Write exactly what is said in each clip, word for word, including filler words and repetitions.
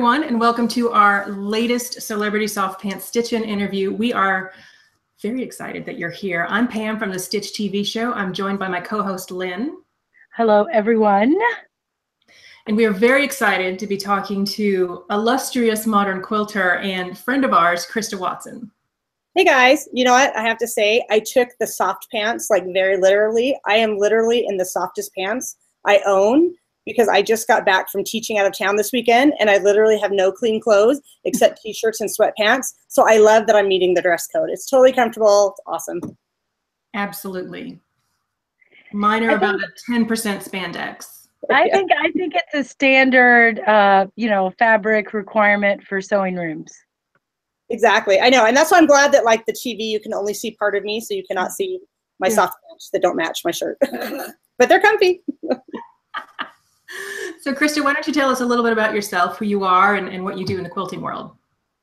everyone, and welcome to our latest Celebrity Soft Pants Stitch-In interview. We are very excited that you're here. I'm Pam from The Stitch T V Show. I'm joined by my co-host, Lynn. Hello, everyone. And we are very excited to be talking to illustrious modern quilter and friend of ours, Christa Watson. Hey guys, you know what? I have to say, I took the soft pants like very literally. I am literally in the softest pants I own because I just got back from teaching out of town this weekend and I literally have no clean clothes except t-shirts and sweatpants. So I love that I'm meeting the dress code. It's totally comfortable. It's awesome. Absolutely. Mine are about a ten percent spandex. I yeah. think I think it's a standard, uh, you know, fabric requirement for sewing rooms. Exactly, I know, and that's why I'm glad that like the T V, you can only see part of me, so you cannot see my yeah. soft pants that don't match my shirt, but they're comfy. So, Christa, why don't you tell us a little bit about yourself, who you are, and, and what you do in the quilting world?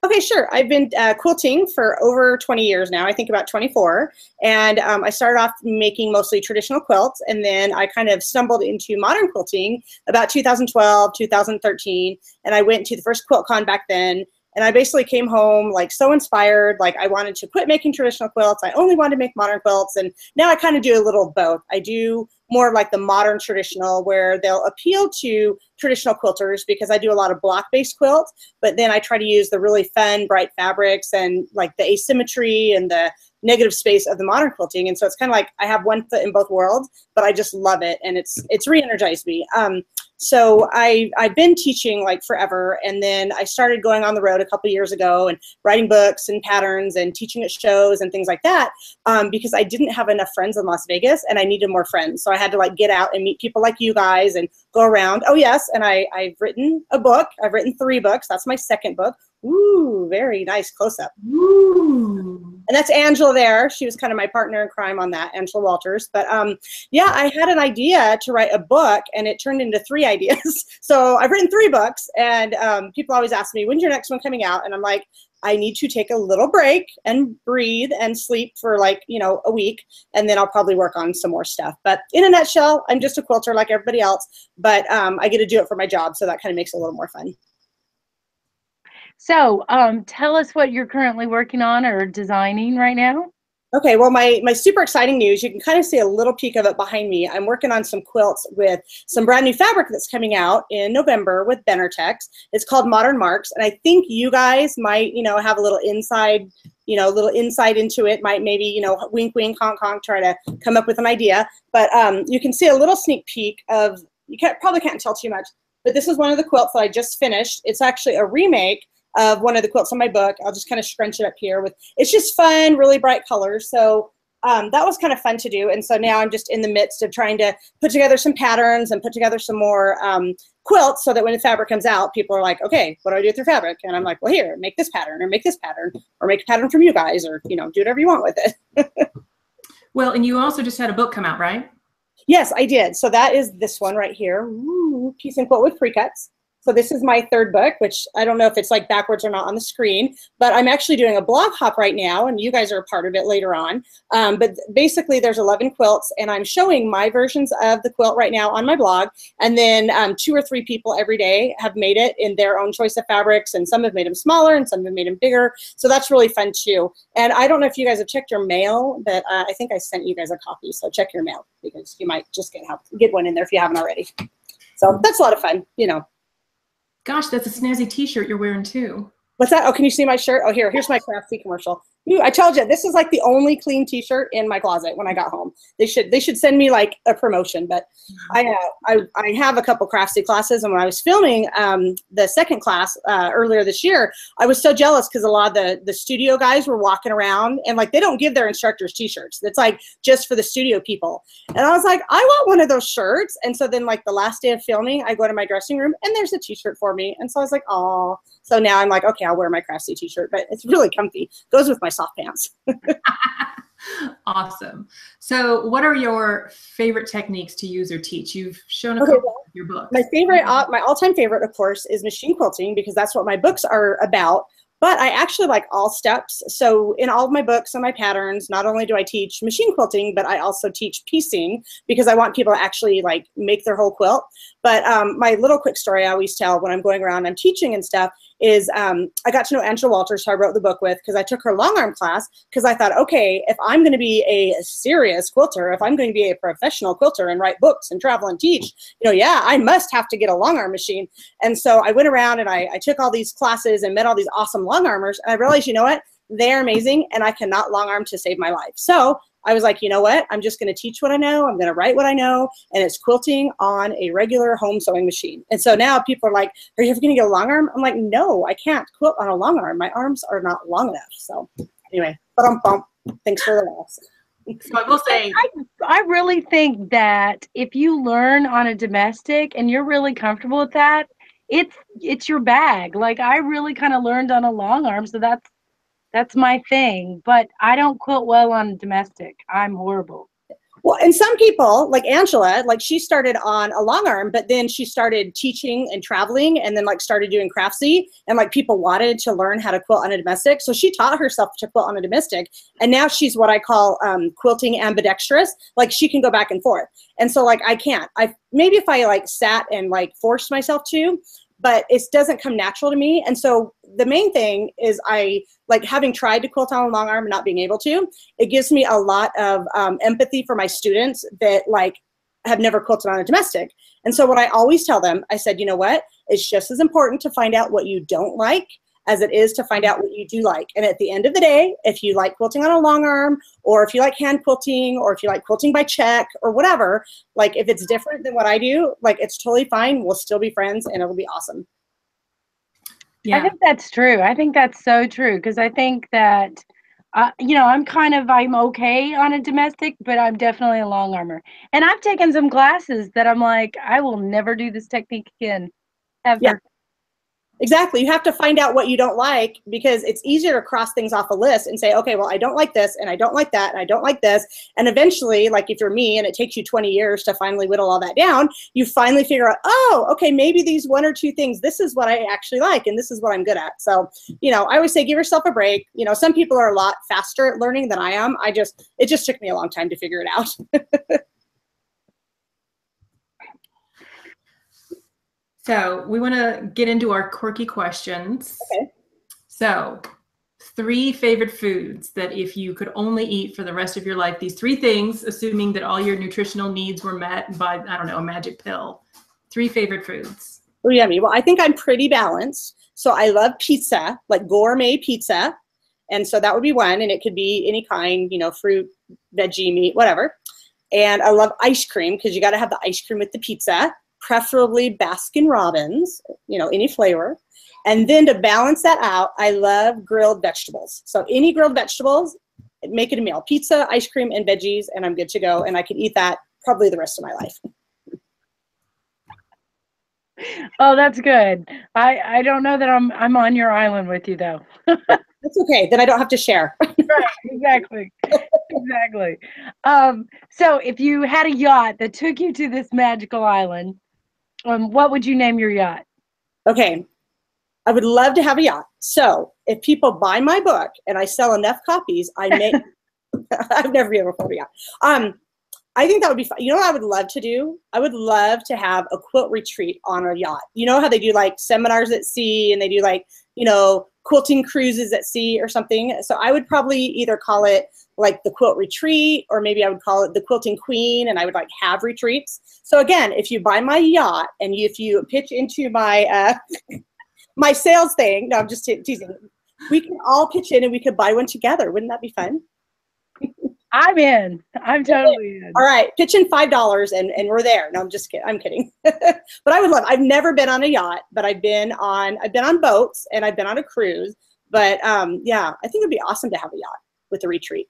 Okay, sure. I've been uh, quilting for over twenty years now, I think about twenty-four. And um, I started off making mostly traditional quilts, and then I kind of stumbled into modern quilting about two thousand twelve, two thousand thirteen. And I went to the first QuiltCon back then, and I basically came home like so inspired. Like I wanted to quit making traditional quilts. I only wanted to make modern quilts. And now I kind of do a little both. I do more like the modern traditional where they'll appeal to traditional quilters because I do a lot of block-based quilts, but then I try to use the really fun, bright fabrics and like the asymmetry and the negative space of the modern quilting. And so it's kind of like I have one foot in both worlds, but I just love it. And it's it's re-energized me. Um, so I, I've been teaching like forever. And then I started going on the road a couple years ago and writing books and patterns and teaching at shows and things like that um, because I didn't have enough friends in Las Vegas and I needed more friends. So I had to like get out and meet people like you guys and go around. Oh yes, and I, I've written a book. I've written three books. That's my second book. Ooh, very nice close up. Ooh. And that's Angela there. She was kind of my partner in crime on that, Angela Walters. But um, yeah, I had an idea to write a book and it turned into three ideas. So I've written three books and um, people always ask me, when's your next one coming out? And I'm like, I need to take a little break and breathe and sleep for like, you know, a week. And then I'll probably work on some more stuff. But in a nutshell, I'm just a quilter like everybody else, but um, I get to do it for my job. So that kind of makes it a little more fun. So um, tell us what you're currently working on or designing right now. Okay, well, my, my super exciting news, you can kind of see a little peek of it behind me. I'm working on some quilts with some brand new fabric that's coming out in November with Benertex. It's called Modern Marks, and I think you guys might, you know, have a little inside, you know, a little insight into it. Might maybe, you know, wink, wink, honk, honk, try to come up with an idea. But um, you can see a little sneak peek of, you can't, probably can't tell too much, but this is one of the quilts that I just finished. It's actually a remake of one of the quilts in my book. I'll just kind of scrunch it up here with, it's just fun, really bright colors. So um, that was kind of fun to do. And so now I'm just in the midst of trying to put together some patterns and put together some more um, quilts so that when the fabric comes out, people are like, okay, what do I do with your fabric? And I'm like, well, here, make this pattern or make this pattern or make a pattern from you guys or, you know, do whatever you want with it. Well, and you also just had a book come out, right? Yes, I did. So that is this one right here. Ooh, Piece and Quilt with Pre-Cuts. So this is my third book, which I don't know if it's like backwards or not on the screen, but I'm actually doing a blog hop right now, and you guys are a part of it later on. Um, but basically there's eleven quilts, and I'm showing my versions of the quilt right now on my blog, and then um, two or three people every day have made it in their own choice of fabrics, and some have made them smaller, and some have made them bigger, so that's really fun too. And I don't know if you guys have checked your mail, but uh, I think I sent you guys a copy, so check your mail, because you might just get, help, get one in there if you haven't already. So that's a lot of fun, you know. Gosh, that's a snazzy t-shirt you're wearing too. What's that? Oh, can you see my shirt? Oh, here, here's my Craftsy commercial. Ooh, I told you, this is like the only clean t-shirt in my closet when I got home. They should they should send me like a promotion, but I uh, I, I have a couple Craftsy classes, and when I was filming um, the second class uh, earlier this year, I was so jealous because a lot of the, the studio guys were walking around, and like they don't give their instructors t-shirts. It's like just for the studio people. And I was like, I want one of those shirts. And so then like the last day of filming, I go to my dressing room, and there's a t-shirt for me. And so I was like, oh. So now I'm like, okay, I'll wear my Craftsy t-shirt, but it's really comfy. Goes with my soft pants. Awesome. So what are your favorite techniques to use or teach? You've shown a okay, couple well, of your books. My favorite, uh, my all-time favorite, of course, is machine quilting because that's what my books are about. But I actually like all steps. So in all of my books and my patterns, not only do I teach machine quilting, but I also teach piecing because I want people to actually like make their whole quilt. But um, my little quick story I always tell when I'm going around and I'm teaching and stuff is um, I got to know Angela Walters, who I wrote the book with, because I took her long arm class because I thought, okay, if I'm going to be a serious quilter, if I'm going to be a professional quilter and write books and travel and teach, you know, yeah, I must have to get a long arm machine. And so I went around and I, I took all these classes and met all these awesome long armers, and I realized, you know what, they're amazing and I cannot long arm to save my life. So I was like, you know what, I'm just going to teach what I know. I'm going to write what I know. And it's quilting on a regular home sewing machine. And so now people are like, are you ever going to get a long arm? I'm like, no, I can't quilt on a long arm. My arms are not long enough. So anyway, ba-dum-bum. Thanks for the laughs. So I will say, I, I really think that if you learn on a domestic and you're really comfortable with that, it's, it's your bag. Like I really kind of learned on a long arm. So that's, That's my thing, but I don't quilt well on domestic. I'm horrible. Well, and some people, like Angela, like she started on a long arm, but then she started teaching and traveling and then like started doing Craftsy, and like people wanted to learn how to quilt on a domestic. So she taught herself to quilt on a domestic, and now she's what I call um, quilting ambidextrous. Like she can go back and forth. And so like I can't. I maybe if I like sat and like forced myself to, but it doesn't come natural to me. And so the main thing is I, like having tried to quilt on a long arm and not being able to, it gives me a lot of um, empathy for my students that like have never quilted on a domestic. And so what I always tell them, I said, you know what, it's just as important to find out what you don't like as it is to find out what you do like. And at the end of the day, if you like quilting on a long arm, or if you like hand quilting, or if you like quilting by check or whatever, like if it's different than what I do, like it's totally fine. We'll still be friends and it'll be awesome. Yeah. I think that's true. I think that's so true, because I think that, uh, you know, I'm kind of, I'm okay on a domestic, but I'm definitely a long armer. And I've taken some classes that I'm like, I will never do this technique again, ever. Yeah. Exactly. You have to find out what you don't like, because it's easier to cross things off a list and say, okay, well, I don't like this, and I don't like that, and I don't like this. And eventually, like if you're me and it takes you twenty years to finally whittle all that down, you finally figure out, oh, okay, maybe these one or two things, this is what I actually like and this is what I'm good at. So, you know, I always say give yourself a break. You know, some people are a lot faster at learning than I am. I just, it just took me a long time to figure it out. So we want to get into our quirky questions. Okay. So three favorite foods that if you could only eat for the rest of your life, these three things, assuming that all your nutritional needs were met by, I don't know, a magic pill. Three favorite foods. Oh, yummy. Well, I think I'm pretty balanced. So I love pizza, like gourmet pizza. And so that would be one. And it could be any kind, you know, fruit, veggie, meat, whatever. And I love ice cream, because you got to have the ice cream with the pizza. Preferably Baskin Robbins, you know, any flavor. And then to balance that out, I love grilled vegetables. So any grilled vegetables, make it a meal. Pizza, ice cream, and veggies, and I'm good to go. And I could eat that probably the rest of my life. Oh, that's good. I, I don't know that I'm, I'm on your island with you, though. That's okay. Then I don't have to share. Right, exactly. Exactly. Um, so if you had a yacht that took you to this magical island, um, what would you name your yacht? Okay. I would love to have a yacht. So if people buy my book and I sell enough copies, I may I've never been able to afford a yacht. Um, I think that would be fun. You know what I would love to do? I would love to have a quilt retreat on a yacht. You know how they do like seminars at sea, and they do like, you know, quilting cruises at sea or something. So I would probably either call it like the quilt retreat, or maybe I would call it the quilting queen, and I would like have retreats. So again, if you buy my yacht and if you pitch into my, uh, my sales thing, no, I'm just te teasing. We can all pitch in and we could buy one together. Wouldn't that be fun? I'm in. I'm totally in. All right. Pitch in five dollars and, and we're there. No, I'm just kidding. I'm kidding. But I would love, I've never been on a yacht, but I've been on, I've been on boats and I've been on a cruise, but um, yeah, I think it'd be awesome to have a yacht with a retreat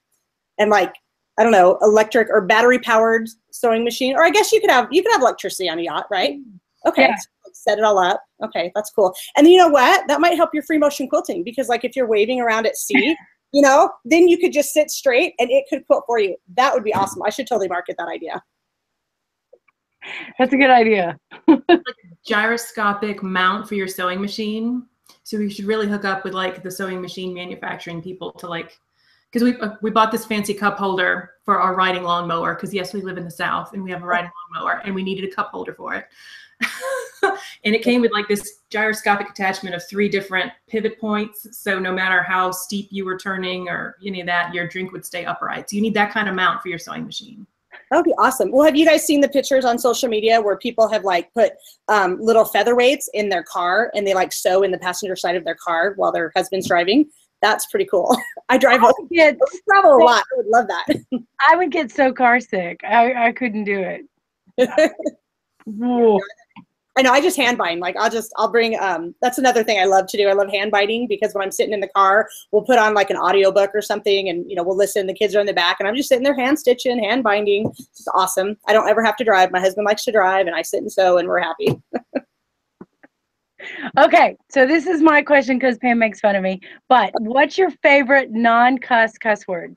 and like, I don't know, electric or battery powered sewing machine, or I guess you could have, you could have electricity on a yacht, right? Okay. Yeah. Set it all up. Okay. That's cool. And you know what? That might help your free motion quilting, because like if you're waving around at sea, you know, then you could just sit straight and it could quilt for you. That would be awesome. I should totally market that idea. That's a good idea. Like a gyroscopic mount for your sewing machine. So we should really hook up with like the sewing machine manufacturing people to like, because we uh, we bought this fancy cup holder for our riding lawnmower, because yes, we live in the South and we have a riding lawnmower and we needed a cup holder for it. And it came with like this gyroscopic attachment of three different pivot points. So no matter how steep you were turning or any of that, your drink would stay upright. So you need that kind of mount for your sewing machine. That would be awesome. Well, have you guys seen the pictures on social media where people have like put um, little featherweights in their car and they like sew in the passenger side of their car while their husband's driving? That's pretty cool. I drive I would get, I travel a lot. I would love that. I would get so car sick. I, I couldn't do it. I know. I just hand bind. Like I'll just, I'll bring, um, that's another thing I love to do. I love hand binding because when I'm sitting in the car, we'll put on like an audiobook or something and, you know, we'll listen, the kids are in the back and I'm just sitting there hand stitching, hand binding. It's awesome. I don't ever have to drive. My husband likes to drive and I sit and sew and we're happy. Okay. So this is my question because Pam makes fun of me, but what's your favorite non-cuss cuss word?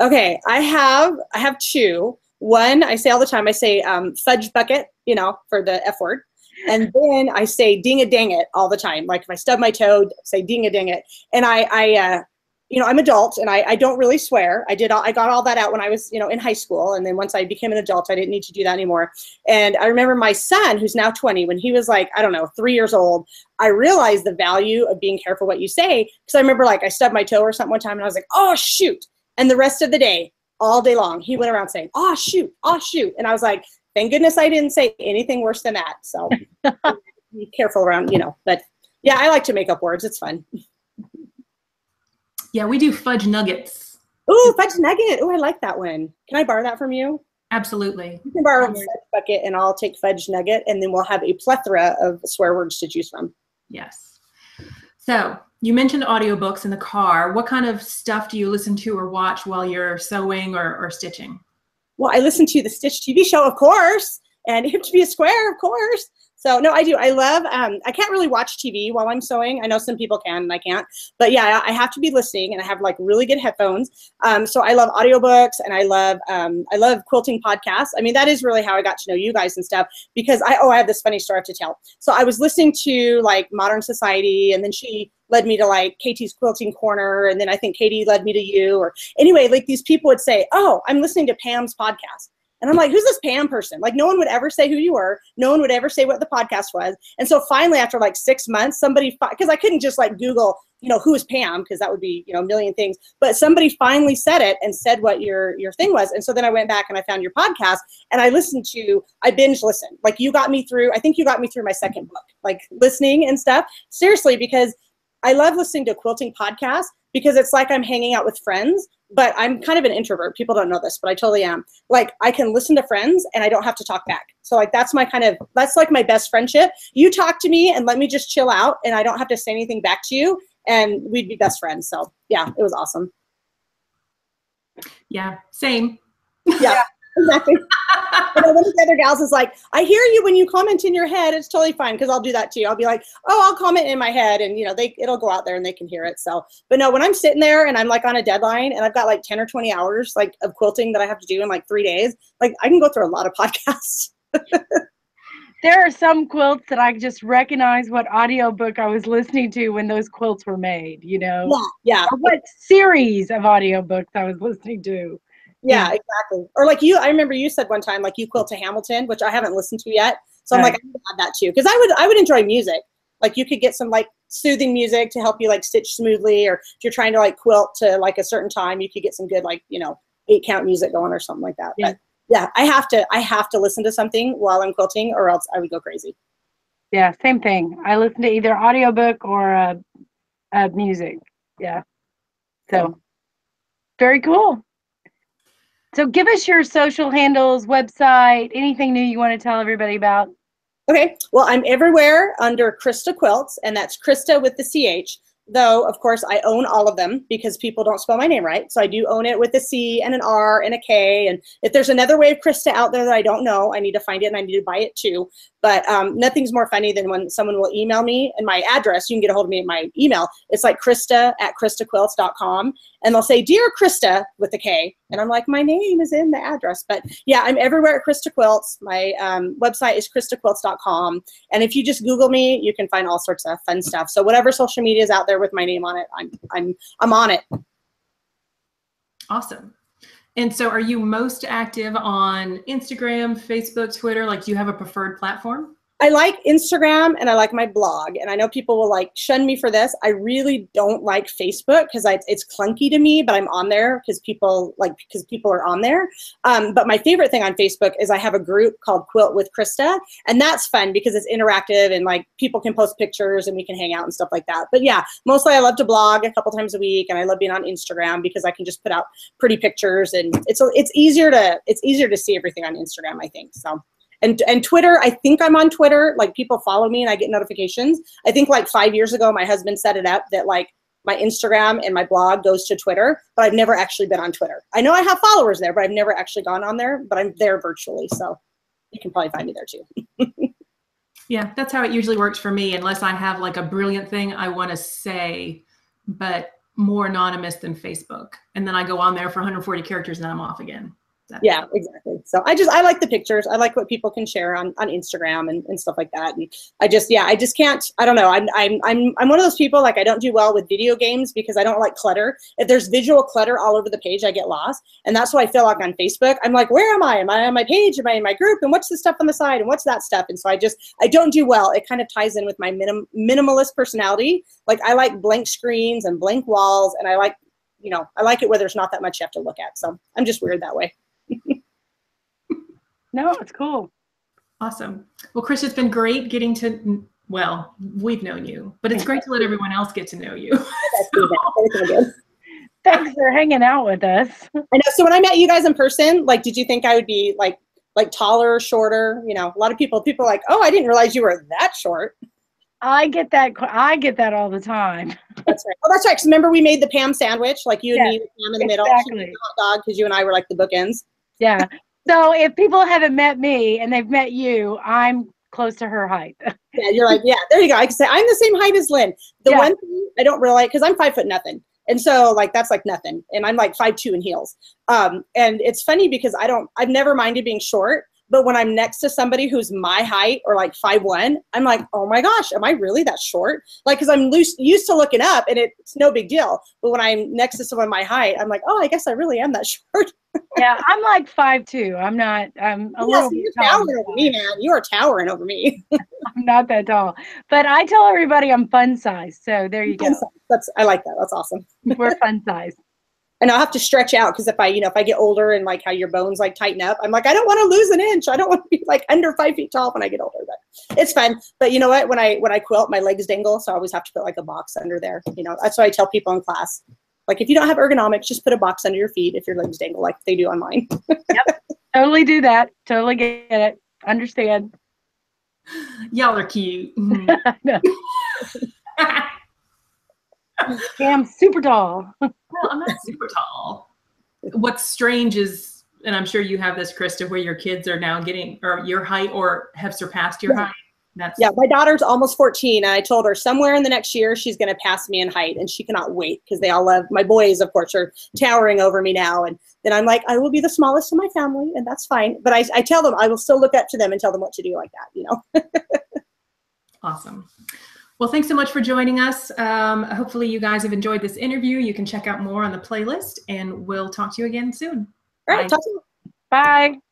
Okay. I have, I have two. One, I say all the time, I say um, fudge bucket, you know, for the F word. And then I say ding-a-dang-it all the time. Like if I stub my toe, say ding-a-dang-it. And I, I uh, you know, I'm adult and I, I don't really swear. I did, all, I got all that out when I was, you know, in high school. And then once I became an adult, I didn't need to do that anymore. And I remember my son, who's now twenty, when he was like, I don't know, three years old, I realized the value of being careful what you say. Because I remember like I stubbed my toe or something one time and I was like, oh, shoot. And the rest of the day, all day long, he went around saying, oh, shoot, oh, shoot. And I was like, thank goodness I didn't say anything worse than that. So be careful around, you know, but yeah, I like to make up words. It's fun. Yeah, we do fudge nuggets. Ooh, fudge nugget. Ooh, I like that one. Can I borrow that from you? Absolutely. You can borrow a fudge bucket and I'll take fudge nugget and then we'll have a plethora of swear words to choose from. Yes. So you mentioned audiobooks in the car. What kind of stuff do you listen to or watch while you're sewing or, or stitching? Well, I listen to The Stitch T V Show, of course, and It Happened to Be a Square, of course. So, no, I do. I love, um, I can't really watch T V while I'm sewing. I know some people can and I can't. But, yeah, I have to be listening, and I have, like, really good headphones. Um, so I love audiobooks, and I love um, I love quilting podcasts. I mean, that is really how I got to know you guys and stuff because, I oh, I have this funny story I have to tell. So I was listening to, like, Modern Society, and then she led me to like Katie's Quilting Corner, and then I think Katie led me to you, or anyway, like these people would say, oh, I'm listening to Pam's podcast. And I'm like, who's this Pam person? Like no one would ever say who you were. No one would ever say what the podcast was. And so finally, after like six months, somebody, because I couldn't just like Google, you know, who is Pam? Because that would be, you know, a million things. But somebody finally said it and said what your your thing was. And so then I went back and I found your podcast and I listened to, I binge listened. Like you got me through, I think you got me through my second book, like listening and stuff. Seriously, because I love listening to quilting podcasts because it's like I'm hanging out with friends, but I'm kind of an introvert. People don't know this, but I totally am. Like I can listen to friends and I don't have to talk back. So like that's my kind of, that's like my best friendship. You talk to me and let me just chill out and I don't have to say anything back to you and we'd be best friends. So yeah, it was awesome. Yeah, same. Yeah. Exactly. But one of the other gals is like, I hear you when you comment in your head. It's totally fine because I'll do that too. I'll be like, oh, I'll comment in my head, and you know, they it'll go out there and they can hear it. So, but no, when I'm sitting there and I'm like on a deadline and I've got like ten or twenty hours like of quilting that I have to do in like three days, like I can go through a lot of podcasts. There are some quilts that I just recognize what audiobook I was listening to when those quilts were made. You know, yeah, yeah. Or what series of audiobooks I was listening to. Yeah, exactly. Or like you, I remember you said one time, like you quilt to Hamilton, which I haven't listened to yet. So I'm right. like, I'm glad that too. Cause I would, I would enjoy music. Like you could get some like soothing music to help you like stitch smoothly. Or if you're trying to like quilt to like a certain time, you could get some good, like, you know, eight count music going or something like that. Yeah. But yeah, I have to, I have to listen to something while I'm quilting or else I would go crazy. Yeah. Same thing. I listen to either audiobook or uh, uh, music. Yeah. So very cool. So give us your social handles, website, anything new you want to tell everybody about. Okay. Well, I'm everywhere under Christa Quilts, and that's Christa with the C H. Though, of course, I own all of them because people don't spell my name right. So I do own it with a C and an R and a K. And if there's another way of Christa out there that I don't know, I need to find it and I need to buy it too. But um, nothing's more funny than when someone will email me, and my address, you can get a hold of me at my email. It's like Christa at Christa quilts dot com. And they'll say, "Dear Christa," with a K. And I'm like, my name is in the address. But yeah, I'm everywhere at Christa Quilts. My um, website is Christa quilts dot com. And if you just Google me, you can find all sorts of fun stuff. So whatever social media is out there with my name on it, I'm, I'm, I'm on it. Awesome. And so are you most active on Instagram, Facebook, Twitter? Like, do you have a preferred platform? I like Instagram, and I like my blog. And I know people will like shun me for this. I really don't like Facebook because it's clunky to me, but I'm on there because people like because people are on there. Um, but my favorite thing on Facebook is I have a group called Quilt with Christa, and that's fun because it's interactive and like people can post pictures and we can hang out and stuff like that. But yeah, mostly I love to blog a couple times a week, and I love being on Instagram because I can just put out pretty pictures, and it's it's easier to it's easier to see everything on Instagram, I think. So. And, and Twitter, I think I'm on Twitter. Like, people follow me and I get notifications. I think like five years ago, my husband set it up that like my Instagram and my blog goes to Twitter, but I've never actually been on Twitter. I know I have followers there, but I've never actually gone on there, but I'm there virtually. So you can probably find me there too. Yeah, that's how it usually works for me, unless I have like a brilliant thing I want to say, but more anonymous than Facebook. And then I go on there for one hundred forty characters and I'm off again. Yeah, exactly. So I just, I like the pictures. I like what people can share on, on Instagram and, and stuff like that. And I just, yeah, I just can't, I don't know. I'm, I'm, I'm, I'm one of those people, like, I don't do well with video games because I don't like clutter. If there's visual clutter all over the page, I get lost. And that's why I feel like on Facebook, I'm like, where am I? Am I on my page? Am I in my group? And what's the stuff on the side? And what's that stuff? And so I just, I don't do well. It kind of ties in with my minim, minimalist personality. Like, I like blank screens and blank walls. And I like, you know, I like it where there's not that much you have to look at. So I'm just weird that way. No, it's cool. Awesome. Well, Christa, it's been great getting to, well, we've known you, but it's great to let everyone else get to know you. So. Thanks for hanging out with us. I know. So when I met you guys in person, like, did you think I would be like, like taller, shorter? You know, a lot of people, people are like, oh, I didn't realize you were that short. I get that. I get that all the time. That's right. Oh, that's right. Because remember, we made the Pam sandwich, like you and yeah, me, with Pam in the middle. Exactly. She made the hot dog because you and I were like the bookends. Yeah. So if people haven't met me and they've met you, I'm close to her height. Yeah, you're like, yeah, there you go. I can say I'm the same height as Lynn. The yeah. one thing I don't realize, because I'm five foot nothing. And so like, that's like nothing. And I'm like five two in heels. Um, and it's funny because I don't, I've never minded being short. But when I'm next to somebody who's my height or like five one, I'm like, oh my gosh, am I really that short? Like, because I'm loose, used to looking up and it's no big deal. But when I'm next to someone my height, I'm like, oh, I guess I really am that short. Yeah, I'm like five two. I'm not, I'm a yeah, little so you're towering over me, man. You are towering over me. I'm not that tall. But I tell everybody I'm fun size. So there you fun go. Size. That's, I like that. That's awesome. We're fun size. And I'll have to stretch out because if I, you know, if I get older and like how your bones like tighten up, I'm like, I don't want to lose an inch. I don't want to be like under five feet tall when I get older, but it's fun. But you know what? When I when I quilt, my legs dangle, so I always have to put like a box under there. You know, that's what I tell people in class. Like, if you don't have ergonomics, just put a box under your feet if your legs dangle like they do on mine. Yep, totally do that. Totally get it. Understand. Y'all are cute. Yeah, I'm super tall. Well, I'm not super tall. What's strange is, and I'm sure you have this, Christa, where your kids are now getting or your height or have surpassed your yeah. height. That's yeah, my daughter's almost fourteen. And I told her somewhere in the next year she's going to pass me in height, and she cannot wait because they all love my boys. Of course, are towering over me now, and then I'm like, I will be the smallest in my family, and that's fine. But I, I tell them I will still look up to them and tell them what to do, like that, you know. Awesome. Well, thanks so much for joining us. Um, hopefully you guys have enjoyed this interview. You can check out more on the playlist, and we'll talk to you again soon. All right. Bye. Talk to you. Bye.